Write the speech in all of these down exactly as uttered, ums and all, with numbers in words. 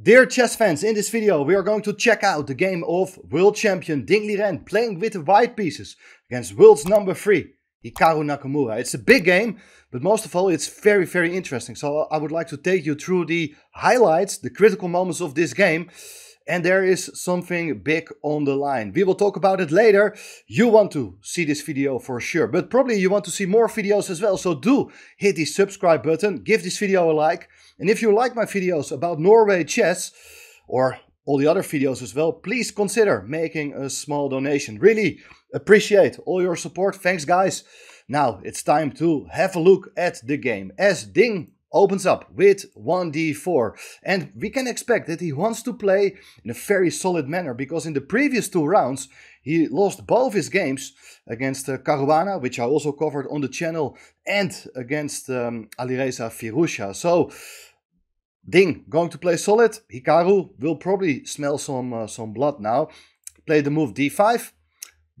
Dear chess fans, in this video we are going to check out the game of world champion Ding Liren playing with the white pieces against world's number three, Hikaru Nakamura. It's a big game, but most of all it's very very interesting. So I would like to take you through the highlights, the critical moments of this game. And there is something big on the line. We will talk about it later. You want to see this video for sure, but probably you want to see more videos as well. So do hit the subscribe button, give this video a like. And if you like my videos about Norway chess or all the other videos as well, please consider making a small donation. Really appreciate all your support. Thanks guys. Now it's time to have a look at the game as Ding opens up with one d four, and we can expect that he wants to play in a very solid manner, because in the previous two rounds he lost both his games against uh, Caruana, which I also covered on the channel, and against um, Alireza Firouzja. So Ding going to play solid. Hikaru will probably smell some uh, some blood now. Play the move d five.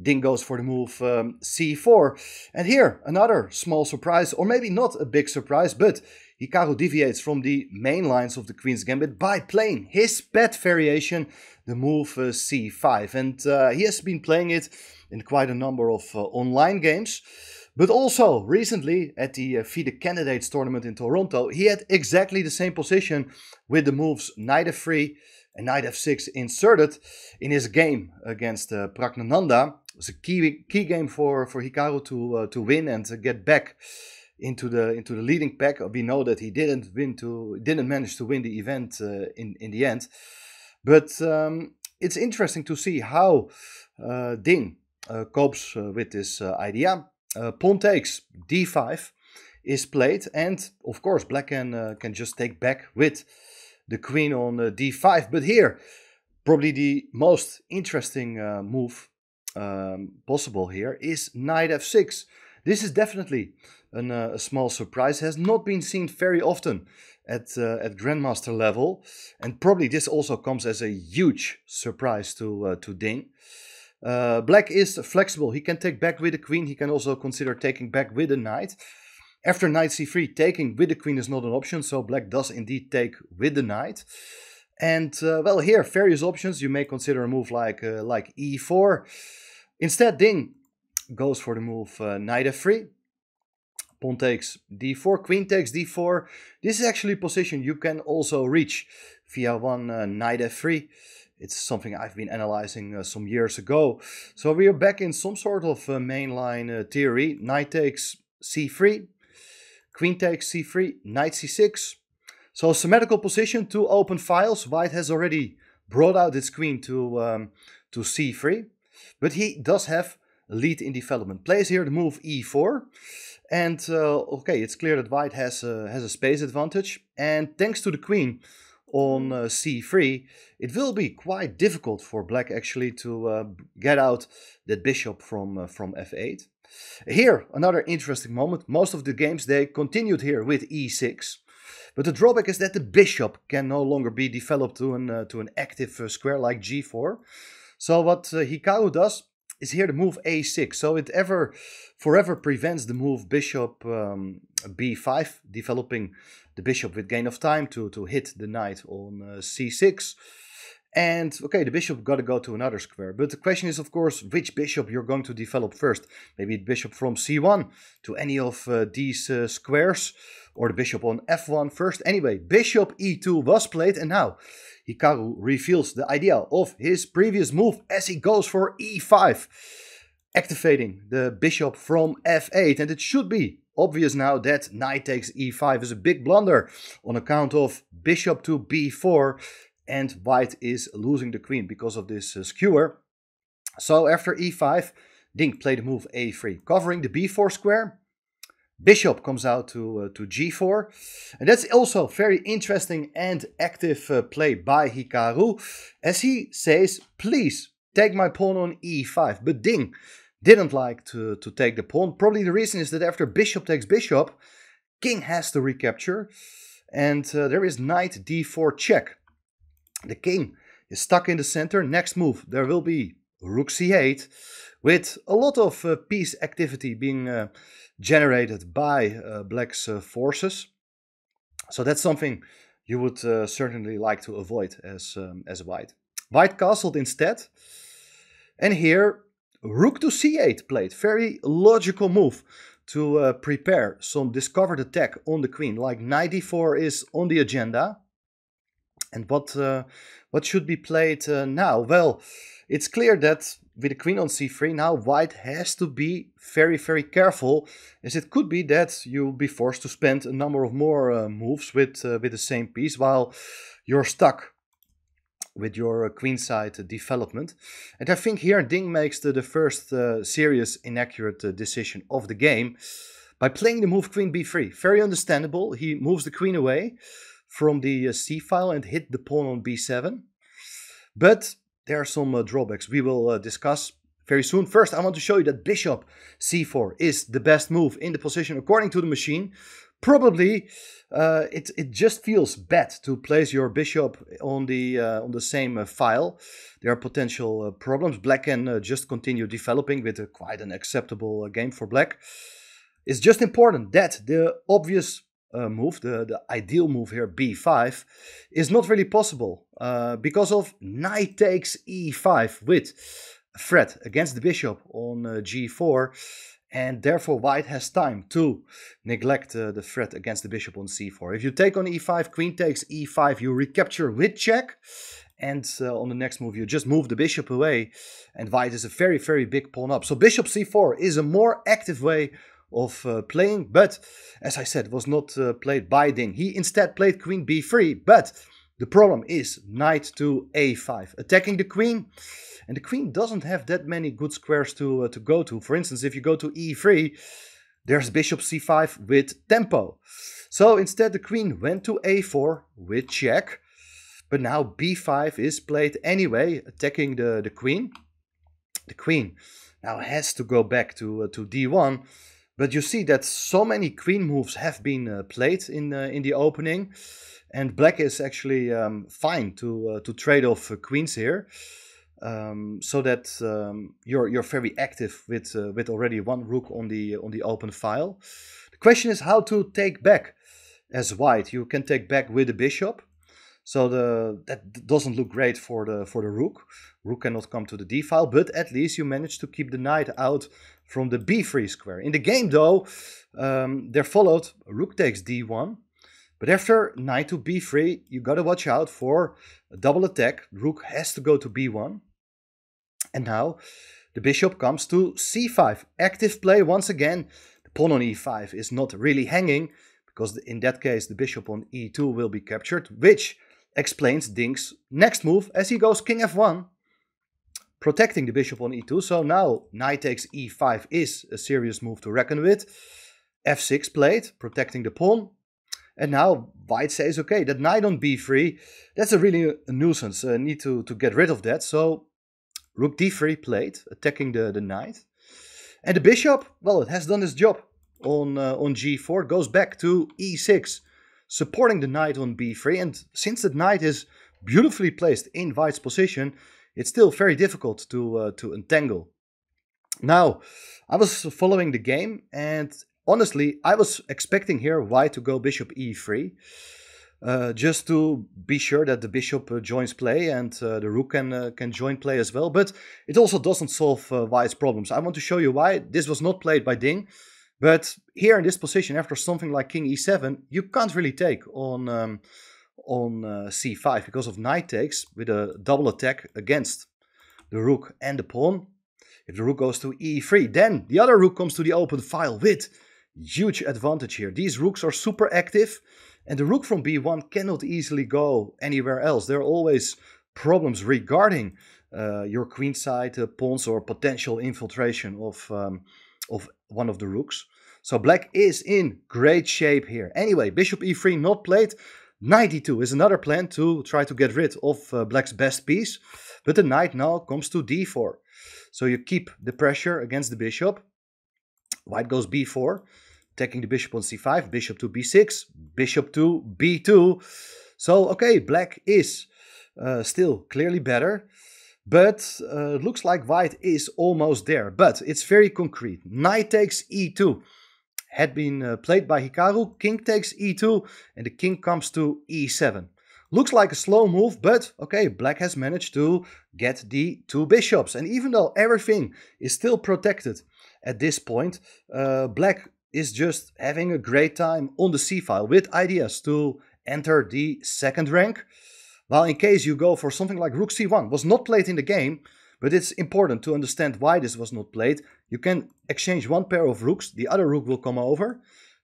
Ding goes for the move um, c four, and here another small surprise, or maybe not a big surprise, but Hikaru deviates from the main lines of the Queen's Gambit by playing his pet variation, the move uh, c five. And uh, he has been playing it in quite a number of uh, online games. But also recently at the uh, FIDE Candidates tournament in Toronto, he had exactly the same position with the moves knight f three and knight f six inserted in his game against uh, Praggnananda. It was a key, key game for, for Hikaru to, uh, to win and to get back into the into the leading pack. We know that he didn't win to didn't manage to win the event uh, in in the end, but um, it's interesting to see how uh, Ding uh, copes uh, with this uh, idea. Uh, pawn takes d five is played, and of course Black can uh, can just take back with the queen on uh, d five. But here probably the most interesting uh, move um, possible here is knight f six. This is definitely an, uh, a small surprise, has not been seen very often at, uh, at Grandmaster level, and probably this also comes as a huge surprise to, uh, to Ding. Uh, Black is flexible, he can take back with the queen, he can also consider taking back with the knight. After knight c three, taking with the queen is not an option, so Black does indeed take with the knight. And uh, well, here various options. You may consider a move like, uh, like e four. Instead Ding goes for the move uh, knight f three, pawn takes d four, queen takes d four. This is actually a position you can also reach via one uh, knight f three. It's something I've been analyzing uh, some years ago. So we are back in some sort of uh, mainline uh, theory. Knight takes c three, queen takes c three, knight c six. So symmetrical position to open files. White has already brought out its queen to, um, to c three, but he does have lead in development. Plays here the move e four, and uh, okay, it's clear that white has a, has a space advantage, and thanks to the queen on uh, c three, it will be quite difficult for black actually to uh, get out that bishop from, uh, from f eight. Here another interesting moment. Most of the games they continued here with e six, but the drawback is that the bishop can no longer be developed to an, uh, to an active uh, square like g four. So what uh, Hikaru does is here the move a six, so it ever forever prevents the move bishop um, b five, developing the bishop with gain of time to, to hit the knight on uh, c six. And okay, the bishop got to go to another square, but the question is of course which bishop you're going to develop first. Maybe the bishop from c one to any of uh, these uh, squares, or the bishop on f one first. Anyway, bishop e two was played, and now Hikaru reveals the idea of his previous move as he goes for e five, activating the bishop from f eight. And it should be obvious now that knight takes e five is a big blunder on account of bishop to b four, and white is losing the queen because of this uh, skewer. So after e five, Ding played the move a three, covering the b four square. Bishop comes out to, uh, to g four, and that's also very interesting and active uh, play by Hikaru, as he says, please take my pawn on e five. But Ding didn't like to, to take the pawn. Probably the reason is that after bishop takes bishop, king has to recapture, and uh, there is knight d four check. The king is stuck in the center. Next move there will be rook c eight, with a lot of uh, piece activity being uh, generated by uh, Black's uh, forces. So that's something you would uh, certainly like to avoid as, um, as a white. White castled instead. And here, rook to c eight played. Very logical move to uh, prepare some discovered attack on the queen. Like knight d four is on the agenda. And what, uh, what should be played uh, now? Well, it's clear that with the queen on c three now, white has to be very, very careful, as it could be that you'll be forced to spend a number of more uh, moves with, uh, with the same piece, while you're stuck with your uh, queenside development. And I think here Ding makes the, the first uh, serious inaccurate uh, decision of the game by playing the move queen b three. Very understandable. He moves the queen away from the uh, c file and hit the pawn on b seven. But there are some uh, drawbacks we will uh, discuss very soon. First, I want to show you that bishop c four is the best move in the position according to the machine. Probably uh, it, it just feels bad to place your bishop on the, uh, on the same uh, file. There are potential uh, problems. Black can uh, just continue developing with uh, quite an acceptable uh, game for black. It's just important that the obvious Uh, move, the, the ideal move here, b five, is not really possible uh, because of knight takes e five with threat against the bishop on uh, g four, and therefore white has time to neglect uh, the threat against the bishop on c four. If you take on e five, queen takes e five, you recapture with check, and uh, on the next move you just move the bishop away, and white is a very, very big pawn up. So bishop c four is a more active way of uh, playing, but as I said, was not uh, played by Ding. He instead played queen b three, but the problem is knight to a five, attacking the queen, and the queen doesn't have that many good squares to uh, to go to. For instance, if you go to e three, there's bishop c five with tempo. So instead the queen went to a four with check, but now b five is played anyway, attacking the, the queen. The queen now has to go back to, uh, to d one, but you see that so many queen moves have been uh, played in uh, in the opening, and black is actually um, fine to uh, to trade off uh, queens here, um, so that um, you're you're very active with uh, with already one rook on the on the open file. The question is how to take back as white. You can take back with the bishop, so the that doesn't look great for the for the rook. Rook cannot come to the d file, but at least you manage to keep the knight out from the b three square. In the game though, um, there followed rook takes d one, but after knight to b three, you gotta watch out for a double attack. Rook has to go to b one, and now the bishop comes to c five. Active play once again. The pawn on e five is not really hanging, because in that case the bishop on e two will be captured, which explains Ding's next move as he goes king f one. Protecting the bishop on e two, so now knight takes e five is a serious move to reckon with. f six played, protecting the pawn. And now white says, okay, that knight on b three, that's a really a nuisance. I need to, to get rid of that. So rook d three played, attacking the, the knight. And the bishop, well, it has done its job on, uh, on g four, goes back to e six, supporting the knight on b three. And since the knight is beautifully placed in white's position, it's still very difficult to uh, to untangle. Now, I was following the game, and honestly, I was expecting here white to go bishop e three, uh, just to be sure that the bishop uh, joins play and uh, the rook can uh, can join play as well. But it also doesn't solve uh, white's problems. I want to show you why. This was not played by Ding, but here in this position, after something like king e seven, you can't really take on. Um, on uh, c five because of knight takes with a double attack against the rook and the pawn. If the rook goes to e three, then the other rook comes to the open file with huge advantage here. These rooks are super active, and the rook from b one cannot easily go anywhere else. There are always problems regarding uh, your queenside uh, pawns or potential infiltration of, um, of one of the rooks. So black is in great shape here. Anyway, bishop e three not played. Knight d two is another plan to try to get rid of uh, black's best piece, but the knight now comes to d four. So you keep the pressure against the bishop. White goes b four, attacking the bishop on c five, bishop to b six, bishop to b two. So, okay, black is uh, still clearly better, but uh, it looks like white is almost there. But it's very concrete. Knight takes e two. had been uh, played by Hikaru, king takes e two and the king comes to e seven. Looks like a slow move, but okay, black has managed to get the two bishops. And even though everything is still protected at this point, uh, black is just having a great time on the c-file with ideas to enter the second rank. While in case you go for something like rook c one, was not played in the game, but it's important to understand why this was not played. You can exchange one pair of rooks, the other rook will come over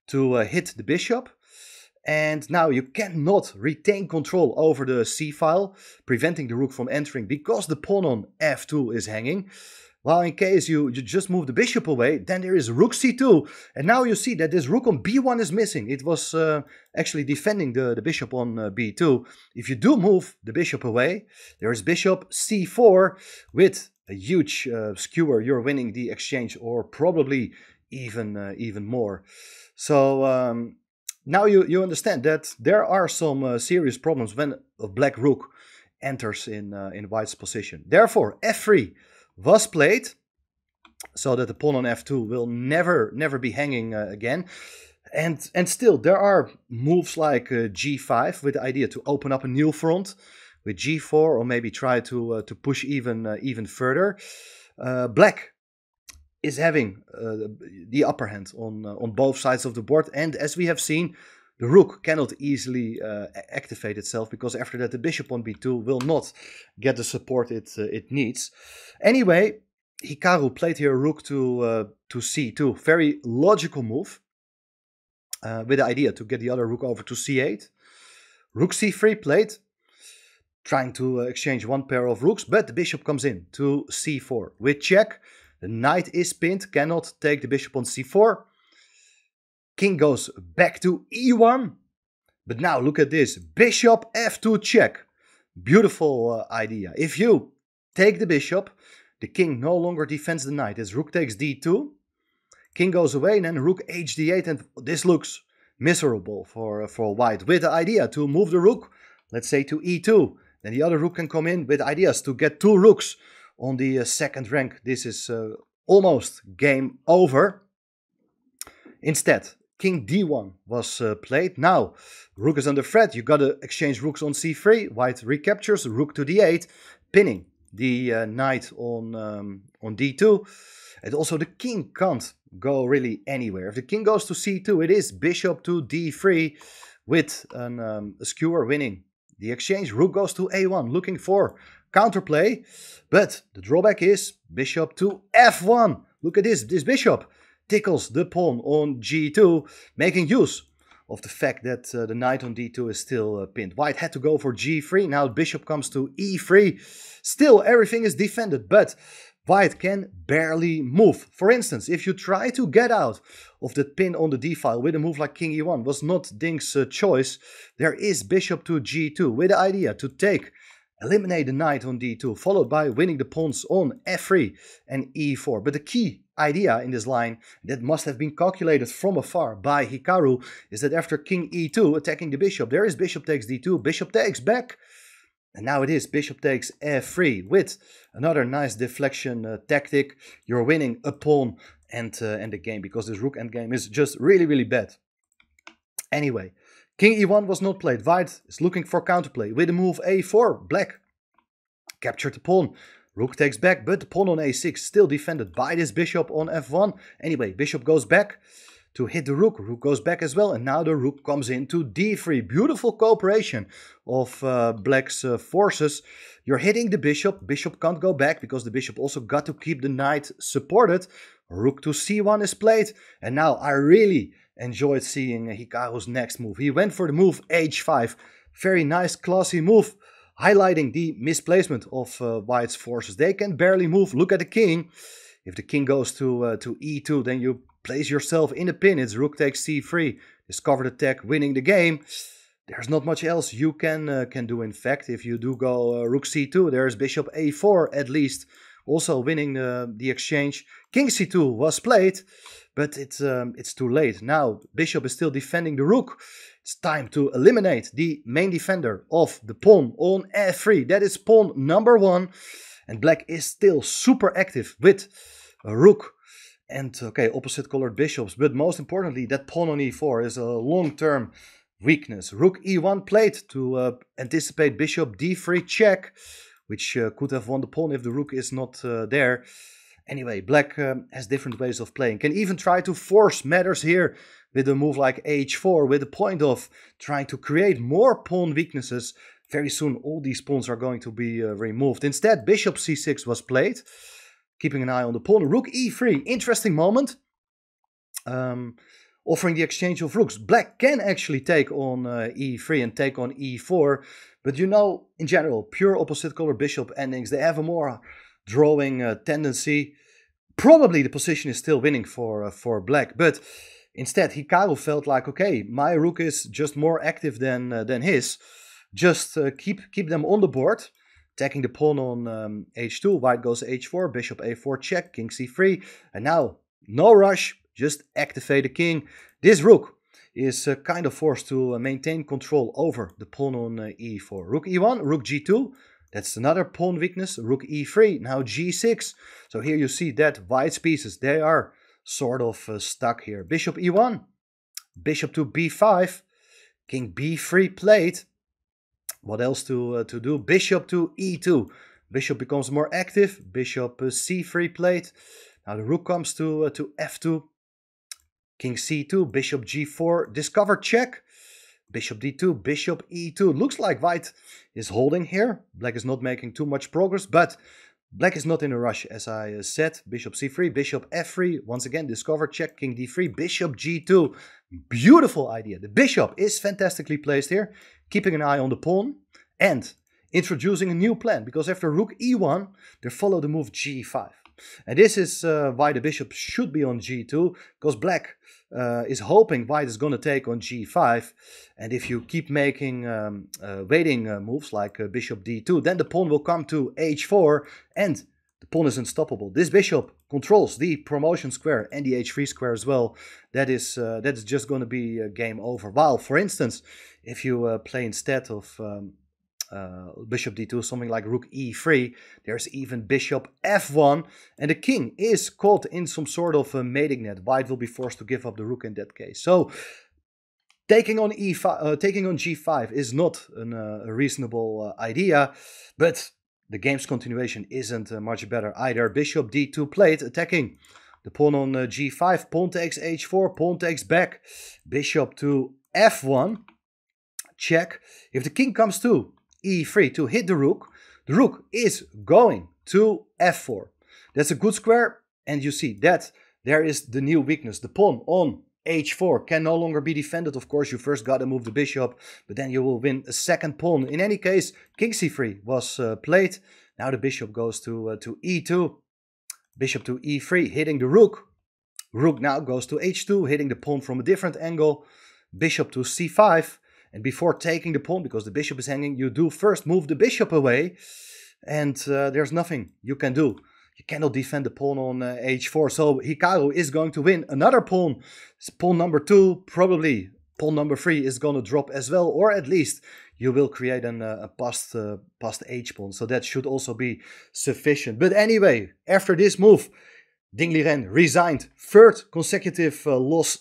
to uh, hit the bishop. And now you cannot retain control over the c-file, preventing the rook from entering because the pawn on f two is hanging. While in case you, you just move the bishop away, then there is rook c two. And now you see that this rook on b one is missing. It was uh, actually defending the, the bishop on uh, b two. If you do move the bishop away, there is bishop c four. With a huge uh, skewer, you're winning the exchange, or probably even, uh, even more. So... Um, Now you, you understand that there are some uh, serious problems when a black rook enters in, uh, in white's position. Therefore, f three was played, so that the pawn on f two will never, never be hanging uh, again. And, and still, there are moves like uh, g five with the idea to open up a new front with g four, or maybe try to, uh, to push even, uh, even further. Uh, black is having uh, the upper hand on, uh, on both sides of the board. And as we have seen, the rook cannot easily uh, activate itself, because after that the bishop on b two will not get the support it, uh, it needs. Anyway, Hikaru played here rook to, uh, to c two. Very logical move, uh, with the idea to get the other rook over to c eight. Rook c three played, trying to uh, exchange one pair of rooks, but the bishop comes in to c four with check. The knight is pinned, cannot take the bishop on c four. King goes back to e one. But now look at this. Bishop f two check. Beautiful uh, idea. If you take the bishop, the king no longer defends the knight. As rook takes d two. King goes away, and then rook h d eight. And this looks miserable for, uh, for white. With the idea to move the rook, let's say to e two. Then the other rook can come in with ideas to get two rooks on the uh, second rank. This is uh, almost game over. Instead, king d one was uh, played. Now, rook is under threat. You gotta exchange rooks on c three. White recaptures, rook to d eight, pinning the uh, knight on, um, on d two. And also the king can't go really anywhere. If the king goes to c two, it is bishop to d three with an, um, a skewer winning the exchange. Rook goes to a one, looking for counterplay, but the drawback is bishop to f one. Look at this, this bishop tickles the pawn on g two, making use of the fact that uh, the knight on d two is still uh, pinned. White had to go for g three, now bishop comes to e three. Still, everything is defended, but white can barely move. For instance, if you try to get out of the pin on the d-file with a move like king e one, was not Ding's uh, choice, there is bishop to g two with the idea to take eliminate the knight on d two, followed by winning the pawns on f three and e four. But the key idea in this line that must have been calculated from afar by Hikaru is that after king e two attacking the bishop, there is bishop takes d two, bishop takes back. And now it is bishop takes f three with another nice deflection uh, tactic. You're winning a pawn and, uh, and the game, because this rook endgame is just really, really bad. Anyway, king e one was not played. White is looking for counterplay with the move a four. Black captured the pawn. Rook takes back, but the pawn on a six still defended by this bishop on f one. Anyway, bishop goes back to hit the rook. Rook goes back as well, and now the rook comes into d three. Beautiful cooperation of uh, black's uh, forces. You're hitting the bishop. Bishop can't go back because the bishop also got to keep the knight supported. Rook to c one is played, and now I really enjoyed seeing Hikaru's next move. He went for the move h five. Very nice, classy move, highlighting the misplacement of uh, white's forces. They can barely move. Look at the king. If the king goes to uh, to e two, then you place yourself in a pin. It's rook takes c three. Discovered attack, winning the game. There's not much else you can uh, can do. In fact, if you do go uh, rook c two, there's bishop a four at least, also winning uh, the exchange. King c two was played, but it's, um, it's too late. Now bishop is still defending the rook. It's time to eliminate the main defender of the pawn on f three. That is pawn number one. And black is still super active with a rook and okay, opposite colored bishops, but most importantly that pawn on e four is a long-term weakness. Rook e one played to uh, anticipate bishop d three check, which uh, could have won the pawn if the rook is not uh, there. Anyway, black um, has different ways of playing, can even try to force matters here with a move like h four, with a point off, trying to create more pawn weaknesses. Very soon all these pawns are going to be uh, removed. Instead, bishop c six was played, keeping an eye on the pawn. Rook e three, interesting moment, um, offering the exchange of rooks. Black can actually take on uh, e three and take on e four, but you know, in general, pure opposite color bishop endings, they have a more drawing uh, tendency. Probably the position is still winning for, uh, for black, but instead Hikaru felt like, okay, my rook is just more active than, uh, than his. Just uh, keep, keep them on the board. Attacking the pawn on um, h two, white goes h four, bishop a four check, king c three. And now, no rush, just activate the king. This rook is uh, kind of forced to uh, maintain control over the pawn on uh, e four. Rook e one, rook g two, that's another pawn weakness. Rook e three, now g six. So here you see that white's pieces, they are sort of uh, stuck here. Bishop e one, bishop to b five, king b three played. What else to, uh, to do? Bishop to e two. Bishop becomes more active. Bishop uh, c three played. Now the rook comes to, uh, to f two. King c two. Bishop g four. Discover check. Bishop d two. Bishop e two. Looks like white is holding here. Black is not making too much progress, but black is not in a rush, as I uh, said. Bishop c three. Bishop f three. Once again, discover check. King d three. Bishop g two. Beautiful idea. The bishop is fantastically placed here, keeping an eye on the pawn and introducing a new plan, because after rook e one, they follow the move g five. And this is uh, why the bishop should be on g two, because black uh, is hoping white is going to take on g five. And if you keep making um, uh, waiting uh, moves like uh, bishop d two, then the pawn will come to h four and the pawn is unstoppable. This bishop controls the promotion square and the h three square as well. That is uh, that is just going to be uh, game over. While, for instance, if you uh, play instead of um, uh, bishop d two, something like rook e three, there's even bishop f one, and the king is caught in some sort of a mating net. White will be forced to give up the rook in that case. So taking on e five, uh, taking on g five is not an, uh, a reasonable uh, idea, but the game's continuation isn't uh, much better either. Bishop d two played, attacking the pawn on uh, g five. Pawn takes h four, pawn takes back. Bishop to f one, check. If the king comes to e three to hit the rook, the rook is going to f four. That's a good square, and you see that there is the new weakness. The pawn on h four can no longer be defended. Of course, you first got to move the bishop, but then you will win a second pawn. In any case, king c three was uh, played. Now the bishop goes to, uh, to e two. Bishop to e three, hitting the rook. Rook now goes to h two, hitting the pawn from a different angle. Bishop to c five. And before taking the pawn, because the bishop is hanging, you do first move the bishop away. And uh, there's nothing you can do. You cannot defend the pawn on uh, h four, so Hikaru is going to win another pawn. It's pawn number two, probably pawn number three is going to drop as well, or at least you will create an, uh, a past, uh, past h pawn, so that should also be sufficient. But anyway, after this move, Ding Liren resigned. Third consecutive uh, loss,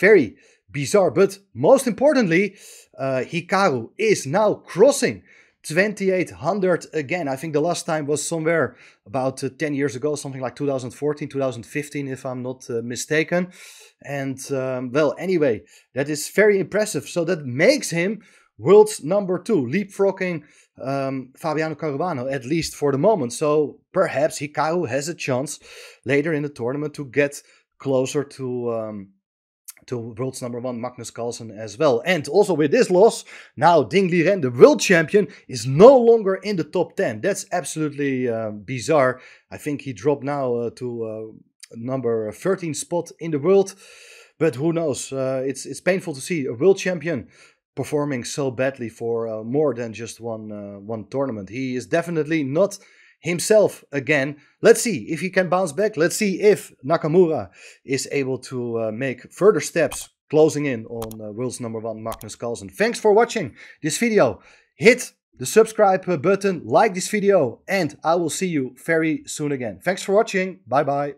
very bizarre, but most importantly, uh, Hikaru is now crossing twenty-eight hundred again. I think the last time was somewhere about uh, ten years ago, something like two thousand fourteen, two thousand fifteen, if I'm not uh, mistaken. And um, well, anyway, that is very impressive. So that makes him world's number two, leapfrogging um, Fabiano Caruana, at least for the moment. So perhaps Hikaru has a chance later in the tournament to get closer to um, to world's number one, Magnus Carlsen, as well. And also with this loss, now Ding Liren, the world champion, is no longer in the top ten. That's absolutely uh, bizarre. I think he dropped now uh, to uh, number thirteen spot in the world. But who knows? Uh, it's, it's painful to see a world champion performing so badly for uh, more than just one, uh, one tournament. He is definitely not himself again. Let's see if he can bounce back. Let's see if Nakamura is able to uh, make further steps, closing in on uh, world's number one, Magnus Carlsen. Thanks for watching this video. Hit the subscribe button, like this video, and I will see you very soon again. Thanks for watching. Bye bye.